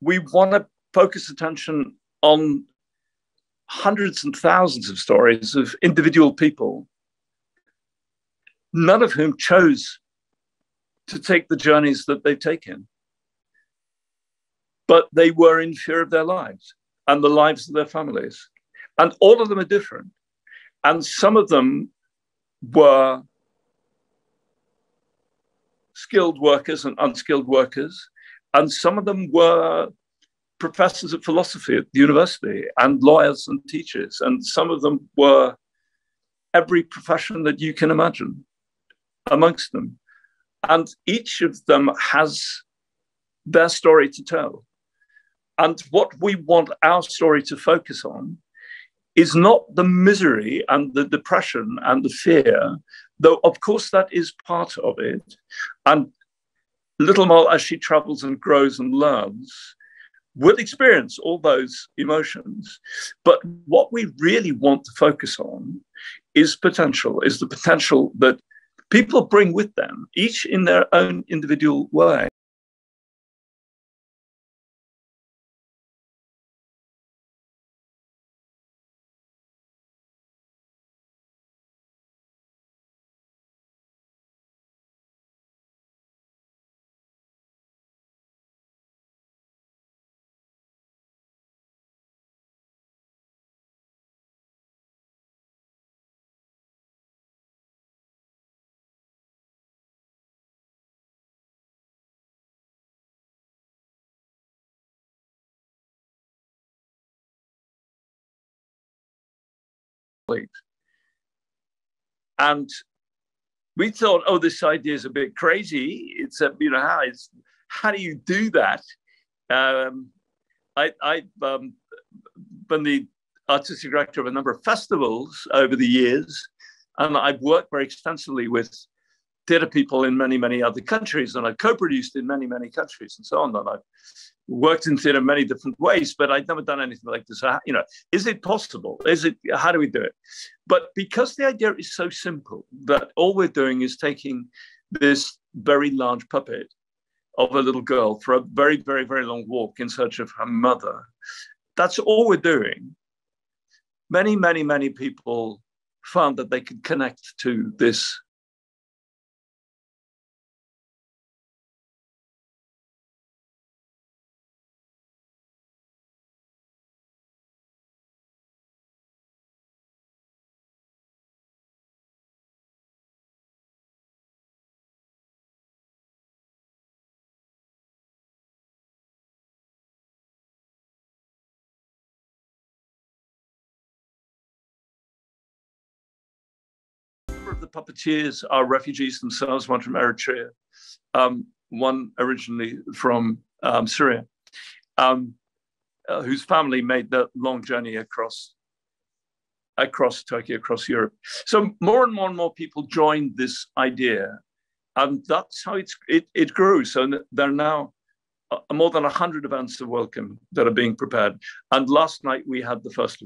we want to focus attention on hundreds and thousands of stories of individual people, none of whom chose to take the journeys that they've taken, but they were in fear of their lives and the lives of their families. And all of them are different. And some of them were skilled workers and unskilled workers. And some of them were professors of philosophy at the university and lawyers and teachers. And some of them were every profession that you can imagine amongst them. And each of them has their story to tell. And what we want our story to focus on is not the misery and the depression and the fear, though, of course, that is part of it. And Little Amal, as she travels and grows and learns, will experience all those emotions. But what we really want to focus on is potential, is the potential that people bring with them, each in their own individual way. And we thought, oh, this idea is a bit crazy. It's a, you know, how do you do that? I've been the artistic director of a number of festivals over the years, and I've worked very extensively with theatre people in many, many other countries, and I've co-produced in many, many countries and so on. And I've worked in theatre in many different ways, but I'd never done anything like this. You know, is it possible? How do we do it? But because the idea is so simple that all we're doing is taking this very large puppet of a little girl for a very, very, very long walk in search of her mother. That's all we're doing. Many, many, many people found that they could connect to this of the puppeteers are refugees themselves, one from Eritrea, one originally from Syria, whose family made the long journey across Turkey, across Europe. So more and more and more people joined this idea, and that's how it grew. So there are now more than 100 events of welcome that are being prepared. And last night we had the first